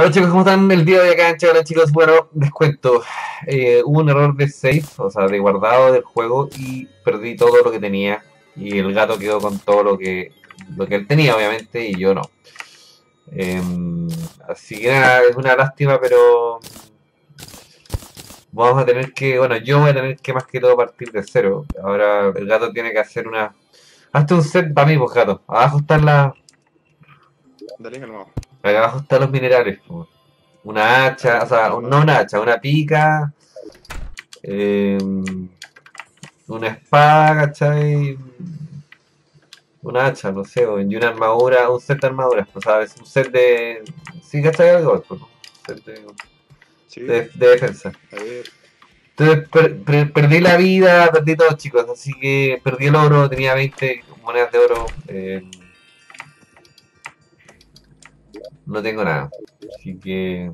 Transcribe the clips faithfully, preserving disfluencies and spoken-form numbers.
Hola chicos, ¿cómo están? El día de acá en Chaggy, chicos, bueno, les cuento. Eh, hubo un error de save, o sea, de guardado del juego, y perdí todo lo que tenía. Y el gato quedó con todo lo que, lo que él tenía, obviamente, y yo no. Eh, así que nada, es una lástima, pero vamos a tener que, bueno, yo voy a tener que más que todo partir de cero. Ahora el gato tiene que hacer una... Hazte un set para mí, pues, gato. Abajo están las... Dale, calmado. Acá abajo están los minerales, po. Una hacha, o sea, no una hacha, una pica, eh, una espada, ¿cachai? Una hacha, no sé, y una armadura, un set de armaduras, o sea, es un set de... Sí, ¿cachai? Algo, un set de, sí. de, de defensa. Entonces per, per, perdí la vida, perdí todo, chicos, así que perdí el oro, tenía veinte monedas de oro. Eh, No tengo nada, así que...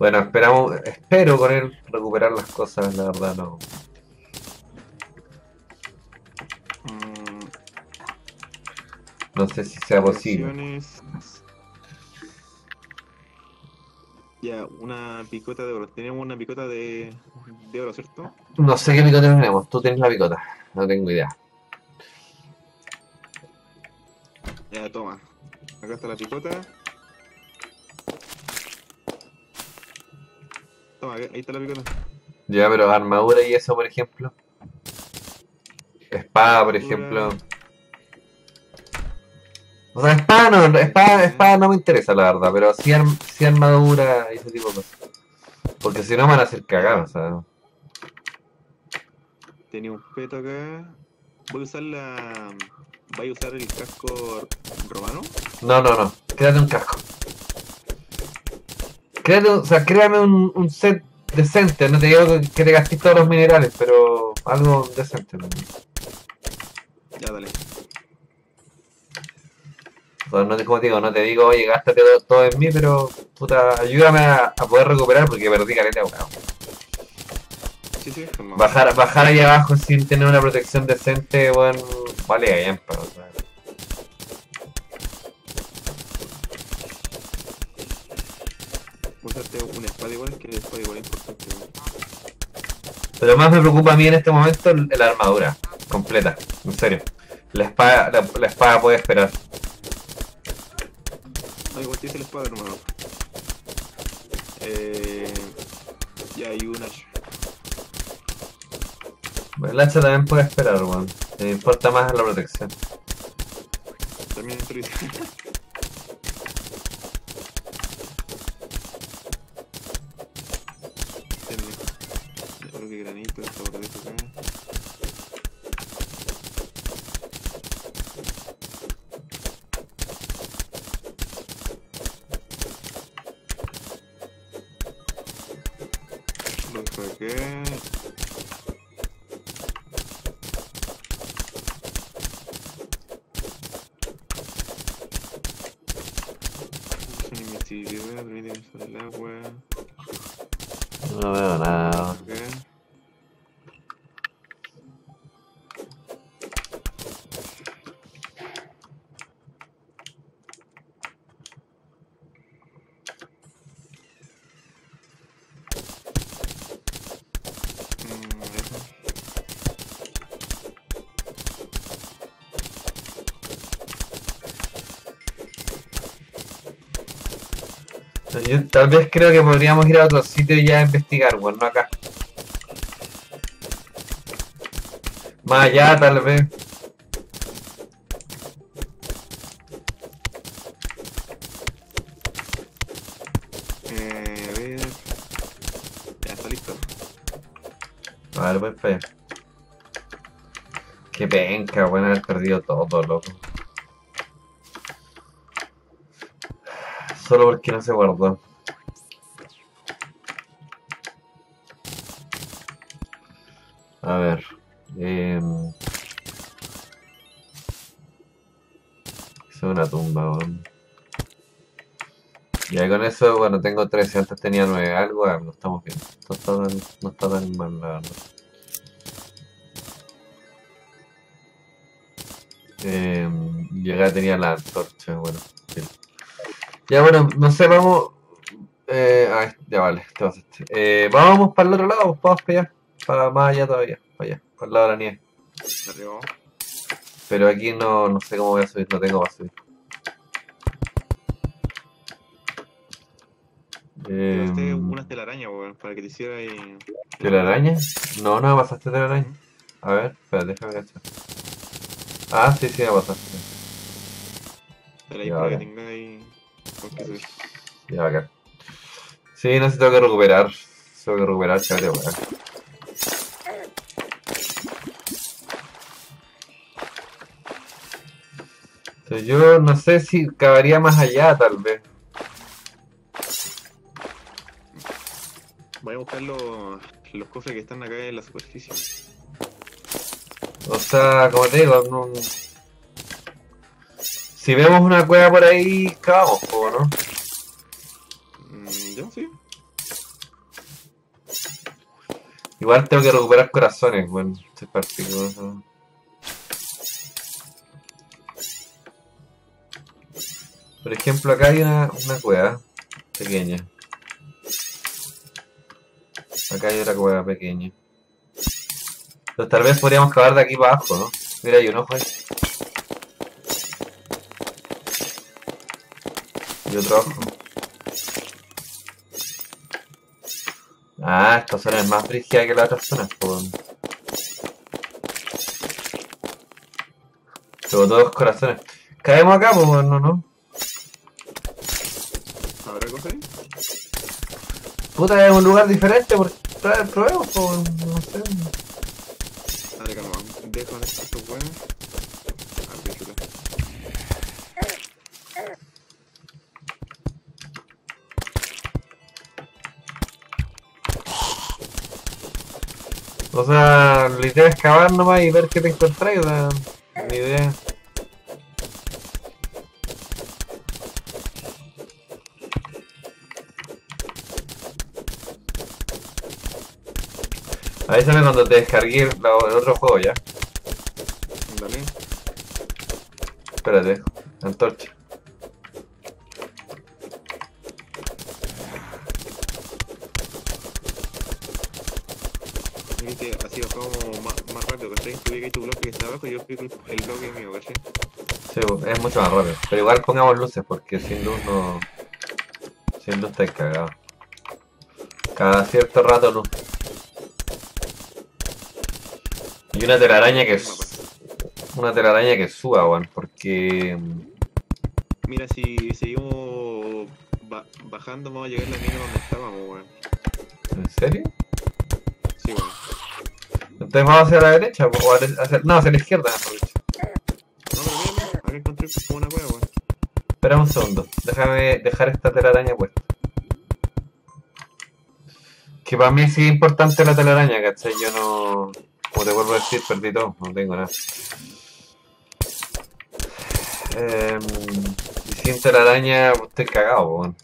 Bueno, esperamos, espero con él recuperar las cosas, la verdad no... No sé si sea posible. Ya, una picota de oro. Tenemos una picota de, de oro, ¿cierto? No sé qué picota tenemos, tú tienes la picota, no tengo idea. Ya, toma. Acá está la picota. Toma, ahí está la picota. Ya, pero armadura y eso, por ejemplo. Espada, por ejemplo. O sea, espada no, espada, espada no me interesa, la verdad. Pero sí, arm, sí armadura y ese tipo de cosas. Porque si no me van a hacer cagar, o sea. Tenía un peto acá. Voy a usar la... ¿Vais a usar el casco romano? No, no, no. Créate un casco. Créate, o sea, créame un, un set decente. No te digo que te gastes todos los minerales, pero algo decente también. Ya, dale. O sea, no te, como te digo, no te digo, oye, gástate todo, todo en mí, pero puta, ayúdame a, a poder recuperar porque perdí caleta, weón. Sí, sí, como... Bajar, bajar ahí abajo sin tener una protección decente, weón. Bueno, vale, allá, pero, o sea. Usarte una espada igual, que la espada igual es importante. Pero más me preocupa a mí en este momento la armadura completa, en serio. La espada, la, la espada puede esperar. No, igual te dice la espada, hermano. Eh. Ya hay una. El hacha también puede esperar, weón. Me importa más la protección. También triste. Creo que granito, esta bordeta acá. Lo saqué. No veo nada. Okay. Yo tal vez creo que podríamos ir a otro sitio y ya investigar, bueno, no acá. Más allá, tal vez. Eh, a ver. Ya está listo. Vale, pues para allá. Qué penca, bueno, haber perdido todo, loco. Solo porque no se guardó. A ver. Eh... Es una tumba, weón. Ya con eso, bueno, tengo trece. Antes tenía nueve. Algo, algo. Estamos bien. No está tan, no está tan mal, la verdad. Eh... Y acá tenía la antorcha, bueno. Bien. Ya bueno, no sé, vamos... Eh, ah, ya vale, entonces... Eh, vamos para el otro lado, vamos para allá. Para más allá todavía, para allá, para el lado de la nieve. Pero aquí no, no sé cómo voy a subir, no tengo para subir. Eh, ¿Te unas telarañas, weón? Para que te hiciera ahí... ¿Telarañas? No, no me pasaste telaraña. A ver, espera, déjame cachar. Ah, sí, sí, me pasaste. Dale ahí para que tenga ahí... Ya, bacán. Sí, no sé, tengo que recuperar. Tengo que recuperar, chavales, weón. Entonces yo no sé si cavaría más allá, tal vez. Voy a buscar los, los cofres que están acá en la superficie. O sea, como te digo, no... Si vemos una cueva por ahí, cavamos, ¿no? Mm, yo sí. Igual tengo que recuperar corazones, bueno, este partido. ¿No? Por ejemplo, acá hay una, una cueva pequeña. Acá hay otra cueva pequeña. Entonces tal vez podríamos cavar de aquí para abajo, ¿no? Mira, hay un ojo ahí. Y otro ojo. Ah, esta zona es más frígida que la otra zona, por... Sobre todo los corazones. Caemos acá, pues no, no. ¿Habrá cosa ahí? Puta, es un lugar diferente, por traer pruebas, por no sé. Dale, calma, dejo estos buenos. O sea, la idea es cavar nomás y ver qué te encontráis, o sea, ni idea. Ahí sale cuando te descargué el, el otro juego ya. Dale. Espérate, antorcha. Viste, así bajamos más, más rápido, ¿cachai? Tú vi tu bloque que está abajo y yo pico el bloque mío, ¿cachai? Sí, es mucho más rápido. Pero igual pongamos luces porque sin luz no. Sin luz está cagado. Cada cierto rato luz. Y una telaraña que una telaraña que suba, weón, porque... Mira, si seguimos ba bajando vamos a llegar a la mina donde estábamos, weón. ¿En serio? Sí, weón. Entonces vamos hacia la derecha, o hacia... no, hacia la izquierda. No, pero mira, acá encontré una cueva, weón. Espera un segundo, déjame dejar esta telaraña puesta. Que para mí sí es importante la telaraña, ¿cachai? Yo no... Como te vuelvo a decir, perdí todo, no tengo nada. Eh, si siente la araña, estoy cagado, weón.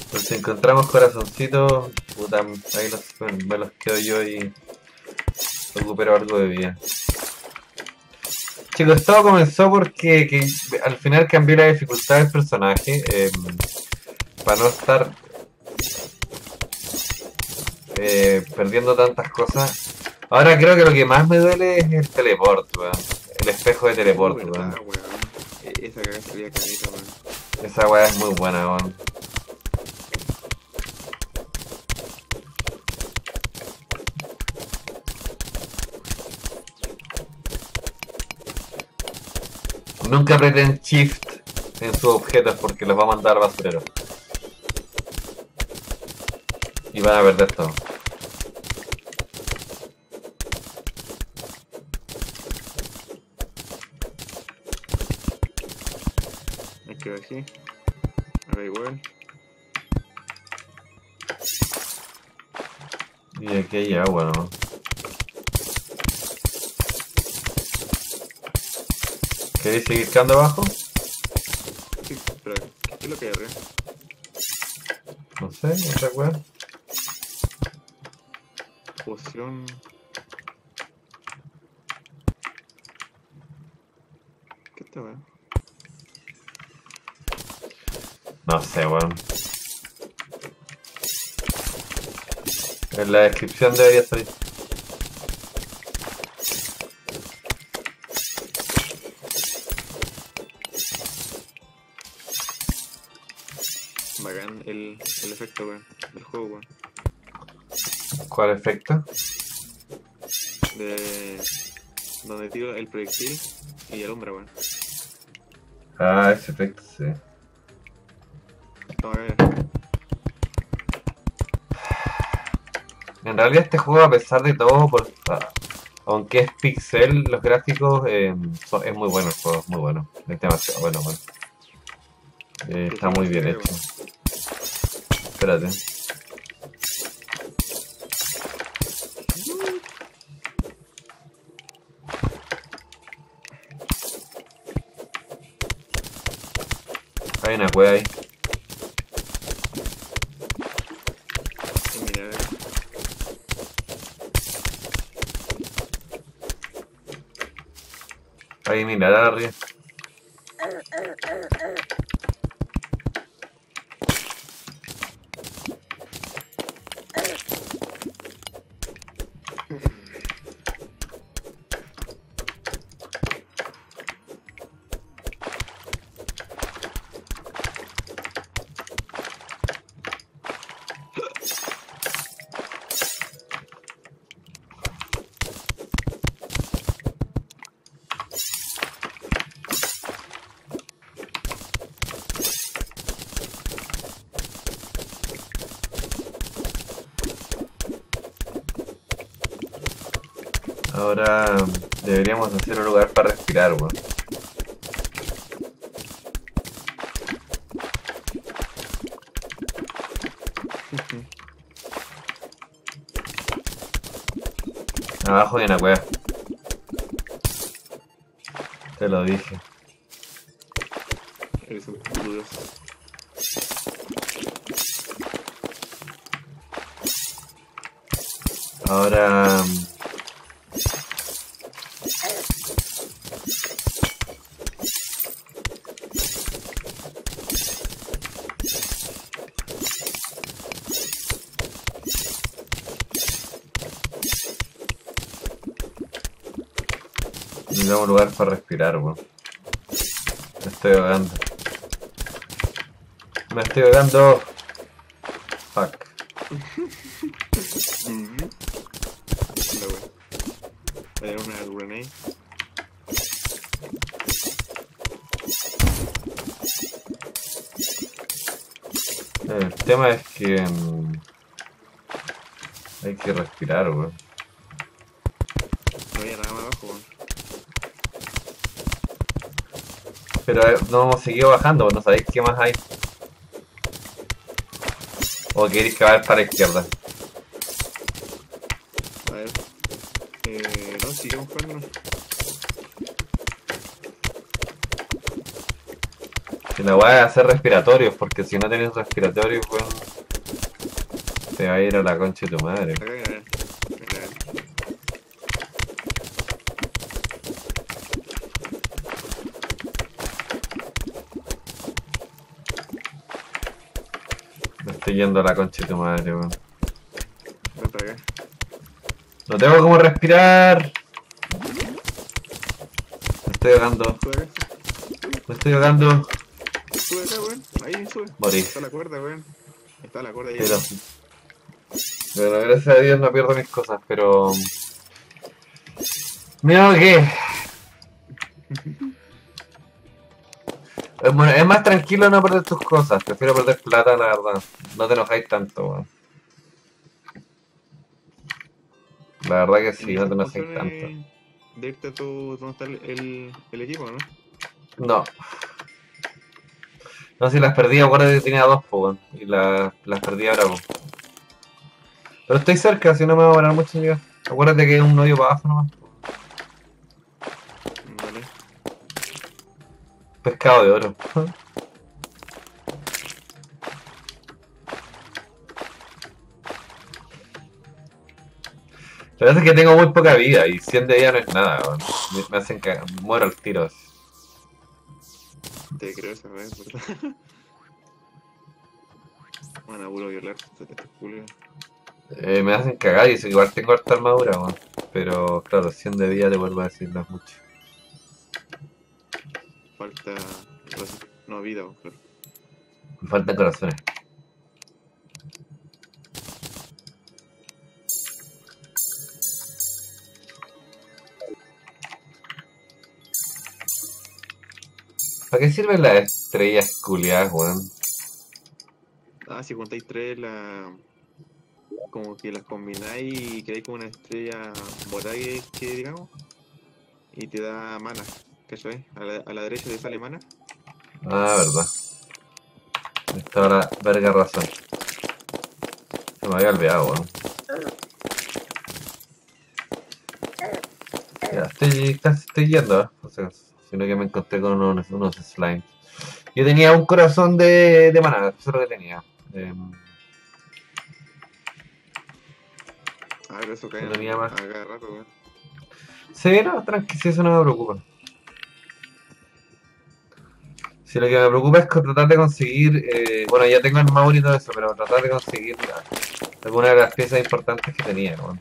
Entonces encontramos corazoncitos, puta, ahí los, me los quedo yo y recupero algo de vida. Chicos, todo comenzó porque que, al final cambió la dificultad del personaje eh, para no estar eh, perdiendo tantas cosas. Ahora creo que lo que más me duele es el teleport, weón. El espejo de teleport, weón. Esa weá sería carita, weón. Esa weá es muy buena, weón. Nunca aprieten shift en sus objetos porque los va a mandar al basurero. Y van a perder todo. Me quedo aquí. A ver, igual. Y aquí hay agua, ¿no? ¿Queréis seguir quedando abajo? Sí, pero ¿qué es lo que hay arriba? No sé, otra weá. poción. ¿Qué te ve? No sé, weón. En la descripción debería salir. Bacán el, el efecto, weón, del juego, weón. ¿Cuál efecto? De donde tiro el proyectil y alumbra, weón. Ah, ese efecto, sí. A ver. En realidad este juego, a pesar de todo, por, aunque es pixel, los gráficos, eh, son, es muy bueno el juego, muy bueno. Es demasiado bueno, bueno. Eh, está muy bien hecho. Espérate. Hay una cueva ahí. Ahí mira, la arriba. Ahora deberíamos hacer un lugar para respirar, weón. Abajo hay una cueva. Te lo dije. Eres un curioso. Ahora... necesitamos un lugar para respirar, weón. Me estoy ahogando. Me estoy ahogando. Fuck. Voy a dar una grenade. El tema es que... Um, hay que respirar, weón. No había nada más abajo, weón. Pero no hemos seguido bajando, no sabéis qué más hay. O queréis que vaya para la izquierda. A ver. Eh, no, sigamos jugando. Te la voy a hacer respiratorios, porque si no tenés respiratorios, pues... te va a ir a la concha de tu madre. Estoy yendo a la concha de tu madre, weón. No tengo como respirar. Me estoy ahogando. Me estoy ahogando. Sube acá, weón. Ahí sube. Morí. Está la cuerda, weón. Está la cuerda ahí. Pero... bueno, gracias a Dios no pierdo mis cosas, pero... me ahogué. Bueno, es más tranquilo no perder tus cosas, prefiero perder plata, la verdad. No te enojáis tanto, weón. La verdad que sí, no te enojáis tanto. De irte a tu... ¿dónde está el, el equipo, no? No. No, si las perdí, acuérdate que tenía dos, weón. Y la, las perdí ahora, weón. Pero estoy cerca, si no me va a volar mucho, tío. Acuérdate que es un hoyo para abajo nomás. Pescado de oro. La verdad es que tengo muy poca vida y cien de vida no es nada, weón. Me hacen cagar, muero al tiro. Te creo esa vez, ¿verdad? Bueno, vuelvo a violar, se te pulga. Eh, me hacen cagar y igual tengo harta armadura, weón. Pero claro, cien de vida le vuelvo a decir, no es mucho. Falta... no, vida, weón, claro. Me faltan corazones. ¿Para qué sirven las estrellas culiadas, weón? Ah, si contáis tres, la... como que las combináis y creáis como una estrella morague, que digamos, y te da mana, ¿cachai? A la, a la derecha te sale mana. Ah, verdad. Esta hora, verga razón. Se me había olvidado, weón. Ya, estoy, estoy yendo, ¿eh? O sea, sino que me encontré con unos, unos slimes. Yo tenía un corazón de, de maná, eso es lo que tenía. Eh, ah, pero eso cae no tenía más. A cada rato, güey. Sí, no, tranqui, si eso no me preocupa. Si lo que me preocupa es tratar de conseguir... Eh, bueno, ya tengo armadura y todo eso, pero tratar de conseguir alguna de las piezas importantes que tenía, güey.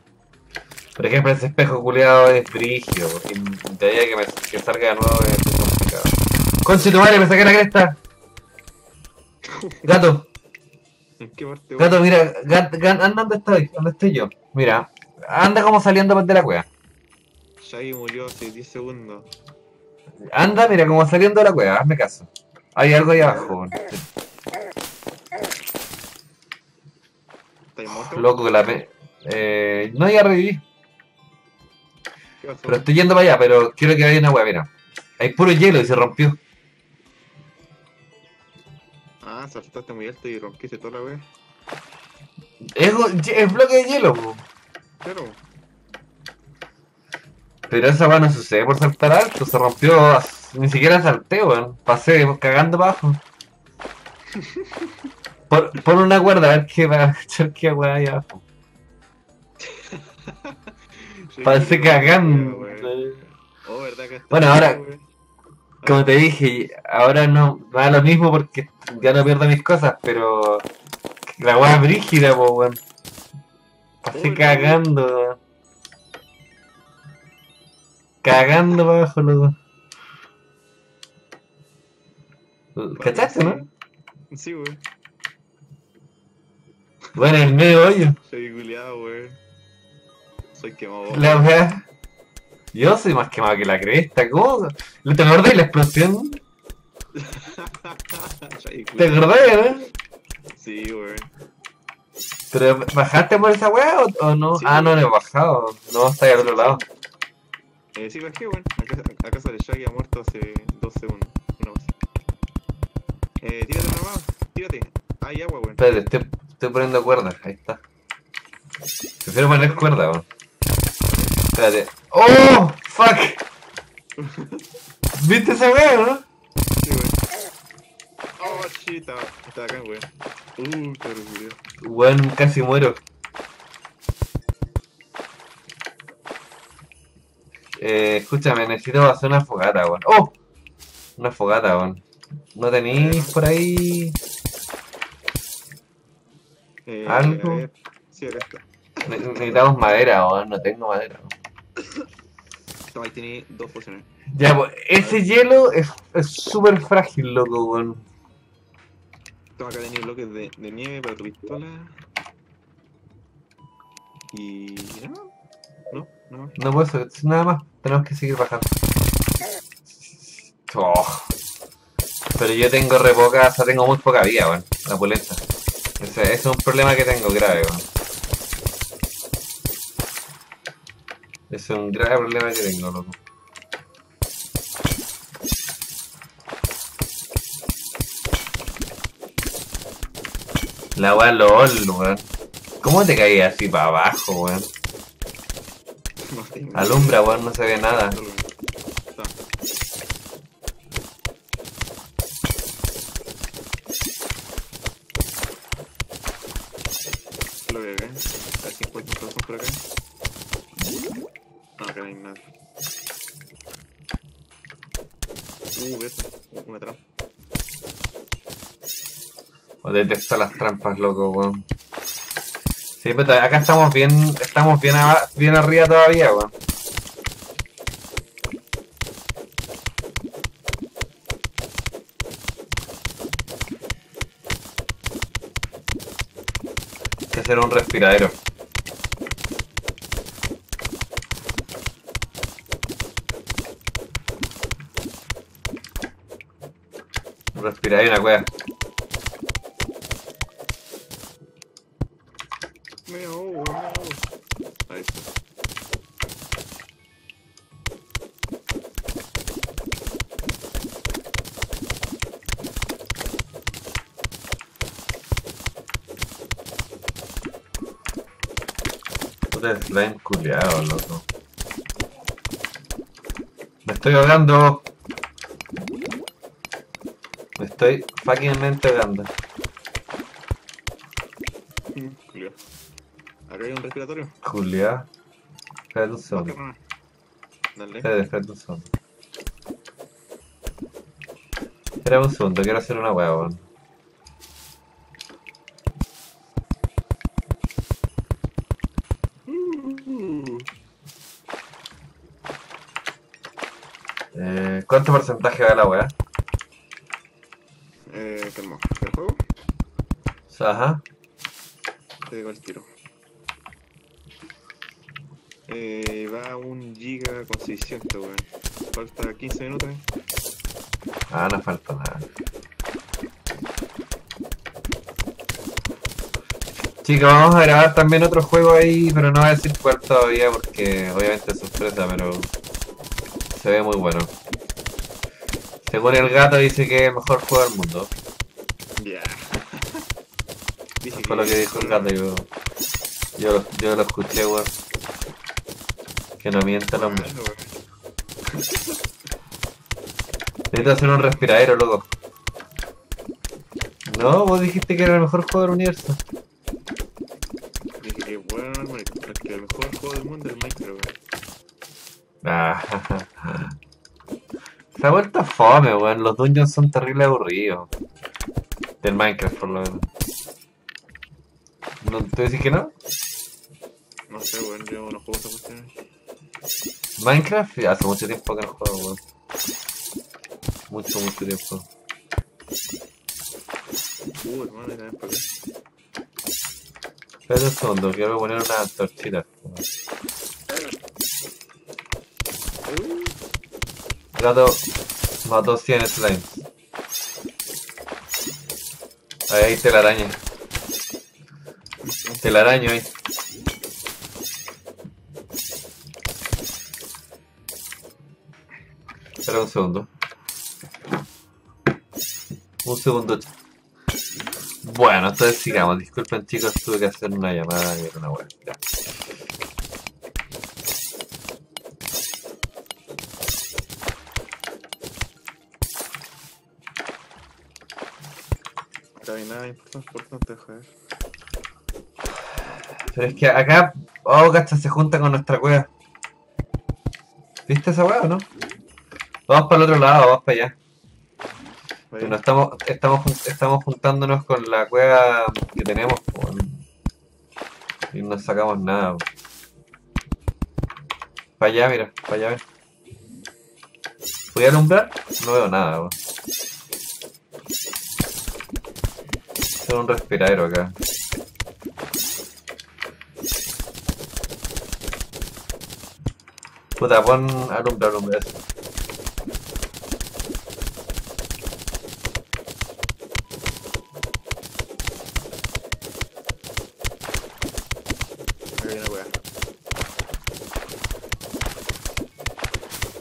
Por ejemplo, ese espejo culeado es brígido, porque de ahí que, me, que salga de nuevo es muy complicado. ¡Conche tu madre, me saqué la cresta! Gato. ¿Qué parte, gato, mira, gato, gato, anda donde estoy, donde estoy yo. Mira, anda como saliendo de la cueva. Shaggy murió hace diez segundos. Anda, mira, como saliendo de la cueva, hazme caso. Hay algo ahí abajo. Oh, loco, que la pe... Eh, no, ya reviví. Pero estoy yendo para allá, pero quiero que vaya una hueá, mira. Hay puro hielo y se rompió. Ah, saltaste muy alto y rompiste toda la hueá. Es, es bloque de hielo, po. Claro. Pero esa hueá no sucede por saltar alto, se rompió, ni siquiera salté, weón. Pasé cagando para abajo. Pon por una cuerda a ver qué va a echar qué hueá ahí abajo. Parece cagando. Oh, verdad que bueno, ahora, bien, como te dije, ahora no va lo mismo porque ya no pierdo mis cosas, pero la hueá brígida, po, weón. Pasé oh, cagando, weón. Cagando para abajo, loco. ¿Cachaste, no? Sí, weón. Bueno, el medio hoyo. Soy culiado, weón. Soy quemado. La weá. Yo soy más quemado que la cresta, ¿cómo? ¿Te acordás de la explosión? ¿Te acordás, no? Sí, weón. ¿Pero bajaste por esa weá o, o no? Sí, ah, no, no he bajado. No, está ahí al otro lado. Eh, sí, bajé, weón. Acá, acá sale Shaggy, ha muerto hace dos segundos. No más. Eh, tírate nomás, tírate. Ah, hay agua, weón. Espérate, estoy, estoy poniendo cuerdas, ahí está. Prefiero poner cuerda, weón. Espérate. ¡Oh! ¡Fuck! ¿Viste ese weón, no? Sí, weón. Oh, shit, está acá, weón. Uh, claro, weón. Weón, casi muero. Eh, escúchame, necesito hacer una fogata, weón. ¡Oh! Una fogata, weón. ¿No tenéis por ahí? Eh, ¿Algo? Eh, sí, acá está. Ne necesitamos madera, weón. No tengo madera, weón. Ahí tiene dos pociones. Ya, pues, ese hielo es súper frágil, loco, weón. Toma, acá tenía bloques de, de nieve para tu pistola. Y... no, no, no. No puedo hacer nada más, tenemos que seguir bajando. Oh. Pero yo tengo re poca, o sea, tengo muy poca vida, weón. La pulenta. Ese, ese es un problema que tengo grave, weón. Es un grave problema que tengo, loco. La wea LOL, weón. ¿Cómo te caí así para abajo, weón? Alumbra, weón, no se ve nada. Lo veo, ¿eh? A ver si encuentro un trozo por acá. no queréis nada. Uh, esto, una trampa. O detesto las trampas, loco, weón. Sí, pero acá estamos bien, estamos bien, a, bien arriba todavía, weón. Hay que hacer un respiradero. Un respiradero, una cueva. Slime culiado, loco. Me estoy ahogando. Me estoy fucking mente ahogando. Culiado. Acá hay un respiratorio. Culiado. Espera tu solo. Dale. Espera tu solo. Espera un segundo, quiero hacer una hueá. ¿Cuánto porcentaje da la weá? Eh, calma, ¿el juego? Ajá. Te digo el tiro. Eh, va a un giga con seiscientos, weón. Falta quince minutos. Ah, no falta nada. Chicos, vamos a grabar también otro juego ahí, pero no voy a decir cuál todavía porque obviamente es sorpresa, pero se ve muy bueno. Según el gato dice que es el mejor juego del mundo. Ya. Yeah. Eso fue lo que dijo el gato, yo. Yo lo, yo lo escuché, weón. Que no mientan los hombres. Necesito hacer un respiradero, loco. No, vos dijiste que era el mejor juego del universo. Dije que bueno, hermanito, es que el mejor juego del mundo es el Minecraft, weón. Ah, se ha vuelto fome, weón. Los dungeons son terrible aburridos. Del Minecraft, por lo menos. ¿No te decís que no? No sé, weón. Yo no juego esta cuestión. Minecraft hace mucho tiempo que no juego, weón. Mucho, mucho tiempo. Uh, hermano, hay que ver para acá. Espera un segundo, quiero poner una torchita. Gato mató cien slimes. Ahí, ahí telaraña. Telaraño ahí. Espera un segundo. Un segundo. Bueno, entonces sigamos. Disculpen, chicos, tuve que hacer una llamada y era una buena. Ya. Importante, joder. Pero es que acá, oh, gacha, se junta con nuestra cueva. ¿Viste esa hueá o no? Vamos para el otro lado, vamos para allá. Bueno, estamos, estamos, estamos juntándonos con la cueva que tenemos, por... y no sacamos nada. Por... Para allá, mira, para allá, a ver. ¿Voy a alumbrar? No veo nada, por... un respiradero acá. Puta, pon alumbra, alumbra eso.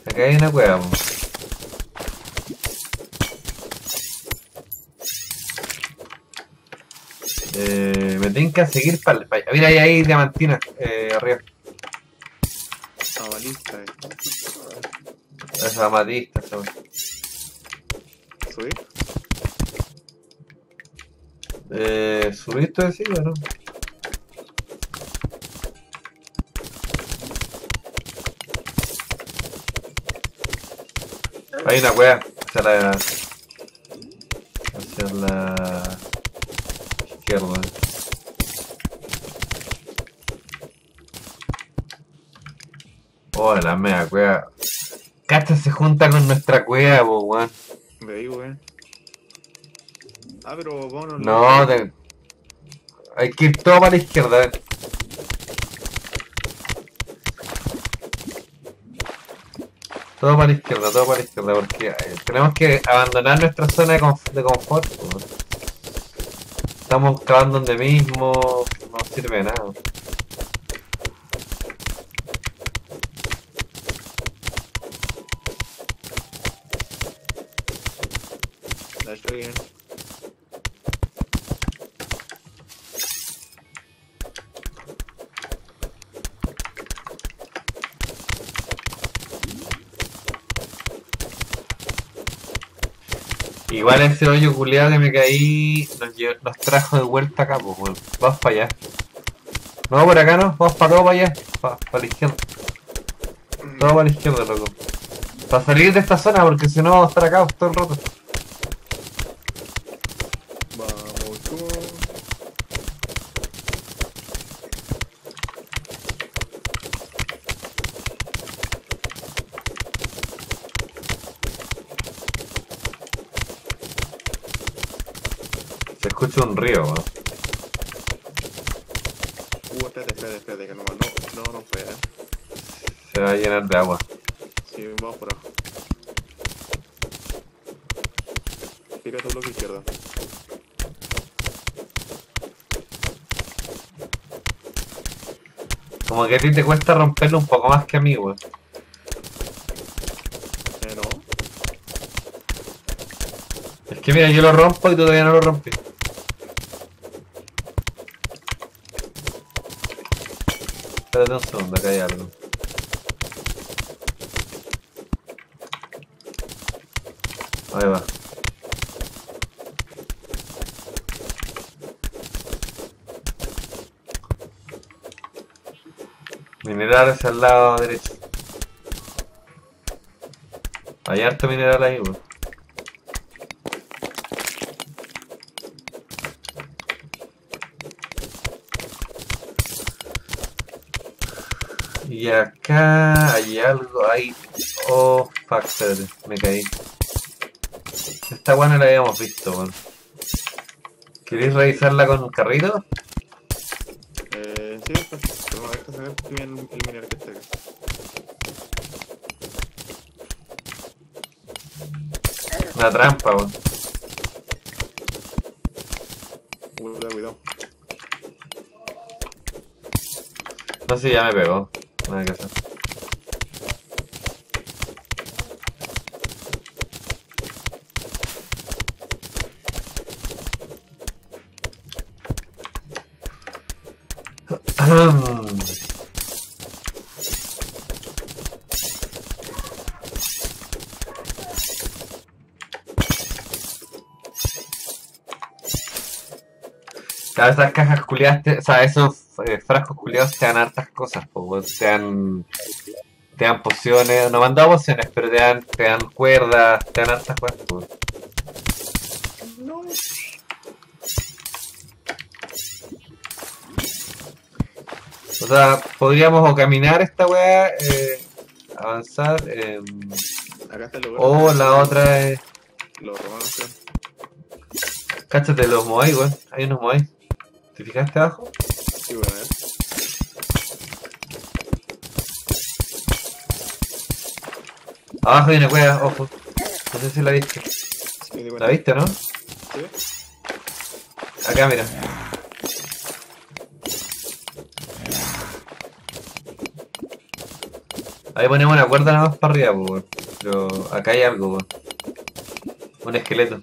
Acá hay una cueva. Acá hay una cueva, mo. Eh, me tengo que seguir para el... Mira, ahí hay diamantina, eh, arriba. Amatista, eh. Es amatista, ¿sabes? ¿Subir? Eh, ¿subir tú decís o no? Hay una wea. Hacia la... Hacia la... izquierda. Oh, la mea wea. Cacha se junta con nuestra cueva, po, weón. Veí, weón. Ah, pero vámonos. No, te... hay que ir todo para la izquierda, a ver. Todo para la izquierda, todo para la izquierda, porque eh, tenemos que abandonar nuestra zona de, conf de confort. Bro. Estamos cavando donde mismo, no sirve de nada. La estoy bien. Igual ese hoyo culeado que me caí nos, llevo, nos trajo de vuelta acá, pues weón. Vamos para allá. No, por acá no, vamos para todo para allá. Para pa la izquierda. Todo para la izquierda, loco. Para salir de esta zona, porque si no vamos a estar acá todo el rato. Vamos tú. Escucho un río, ¿no? Uh, espérate, espérate, espérate, que no, no, no, no puede, ¿eh? Se va a llenar de agua. Sí, vamos por abajo. Tira tu bloque izquierdo. Como que a ti te cuesta romperlo un poco más que a mí, weón. Eh, no. Es que mira, yo lo rompo y tú todavía no lo rompí. Espérate un segundo, acá hay algo. Ahí va. Mineral hacia el lado derecho. Hay harto mineral ahí, güey. Y acá hay algo, hay... Oh, fuck, espérate, me caí. Esta guana la habíamos visto, weón. ¿Queréis revisarla con un carrito? Eh, sí, pues, vamos a ver que se ve bien el mineral que está acá. Una trampa, weón. Cuidado, cuidado. No sé, ya me pegó. Nada que hacer. Claro, esas cajas culiadas, o sea, esos eh, frascos culiados te dan hartas cosas, pues, te dan, te dan pociones, no me han dado pociones, pero te dan, te dan cuerdas, te dan hartas cosas, pues. No. O sea, podríamos o caminar esta weá, eh, avanzar, eh, acá está el lugar, o la ¿no? otra es... Los romanos, ¿no? Cáchate los moai, weón, hay unos moai. ¿Te fijaste abajo? Sí, bueno, ¿eh? Abajo hay una cueva, ojo. No sé si la viste. Sí, ¿la viste, no? Sí. Acá, mira. Ahí ponemos una cuerda nada más para arriba, pues. Pero acá hay algo, pues. Un esqueleto.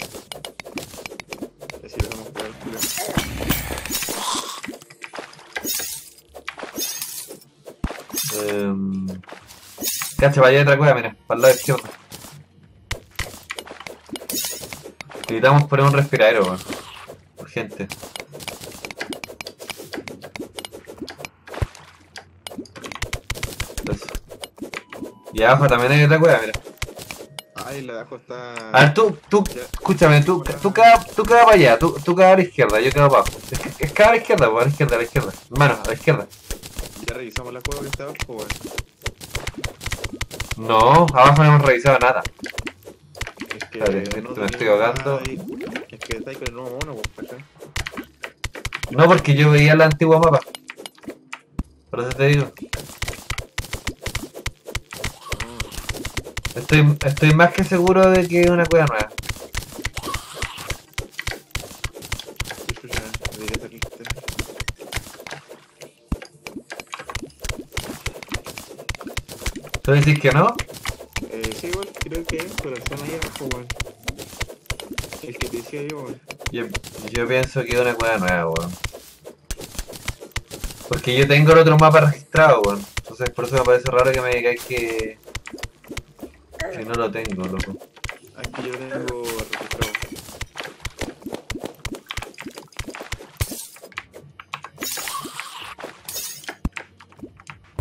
Cacha, para allá hay otra cueva, mira, para el lado izquierdo. Necesitamos poner un respiradero, weón. Urgente. Eso. Y abajo también hay otra cueva, mira. Ah, Ahí la dejo está... A ver, tú, tú, ya. Escúchame, tú, tú cada, tú cada para allá, tú, tú cada a la izquierda, yo cada para abajo. Es, es cada a la izquierda, a la izquierda, a la izquierda. Hermano, a la izquierda. Ya revisamos la cueva que está abajo, weón. No, abajo no hemos revisado nada. Es que... Dale, no me estoy ahogando. Es que está ahí con el nuevo mono, weón. No, porque yo veía la antigua mapa. Por eso te digo. Estoy, estoy más que seguro de que es una cueva nueva. ¿Tú decís que no? Eh, sí, igual creo que es, pero están ahí abajo, weón. El que te decía yo, weón. Yo, yo pienso que es una cueva nueva, weón. Porque yo tengo el otro mapa registrado, weón. Entonces por eso me parece raro que me digáis que... Que no lo tengo, loco. Aquí yo tengo registrado.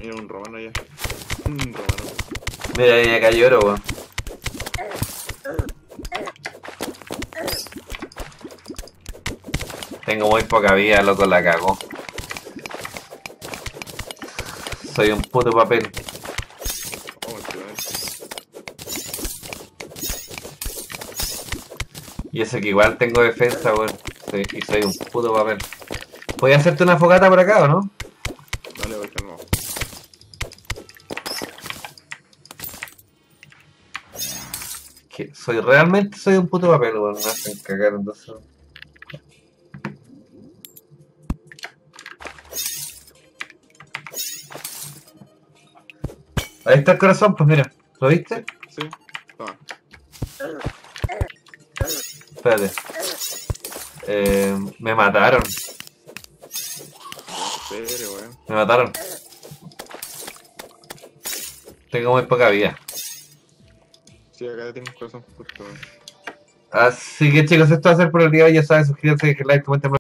Mira, un romano ya. Un romano. Mira, ya cayó oro, weón. Tengo muy poca vida, loco, la cago. Soy un puto papel. Y eso que igual tengo defensa, weón. Sí, y soy un puto papel. ¿Voy a hacerte una fogata por acá o no? Dale, voy a no. Que soy realmente soy un puto papel, weón. Me hacen cagar entonces. Ahí está el corazón, pues mira. ¿Lo viste? Sí. Toma. Espérate. Eh, me mataron. Pero, weón. Me mataron. Tengo muy poca vida. Sí, acá tengo corazón justo, weón. Así que chicos, esto va a ser por el día. Ya saben, suscríbanse, dejen like, comenten.